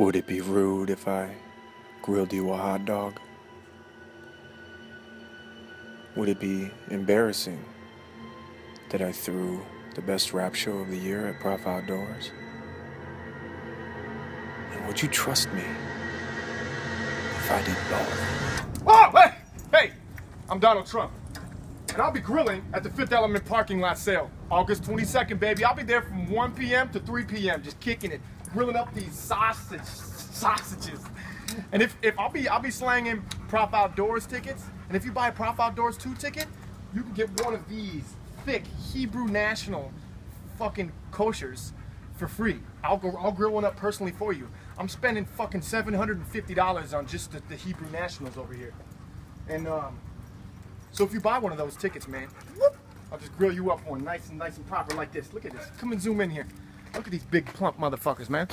Would it be rude if I grilled you a hot dog? Would it be embarrassing that I threw the best rap show of the year at Prof Outdoors? And would you trust me if I did both? Oh, hey! Hey! I'm Donald Trump, and I'll be grilling at the Fifth Element parking lot sale. August 22nd, baby. I'll be there from 1 p.m. to 3 p.m. just kicking it. Grilling up these sausages. And I'll be slanging Prof Outdoors tickets. And if you buy a Prof Outdoors 2 ticket, you can get one of these thick Hebrew National fucking koshers for free. I'll grill one up personally for you. I'm spending fucking $750 on just the Hebrew Nationals over here. And so if you buy one of those tickets, man, whoop, I'll just grill you up one nice and proper like this. Look at this. Come and zoom in here. Look at these big plump motherfuckers, man.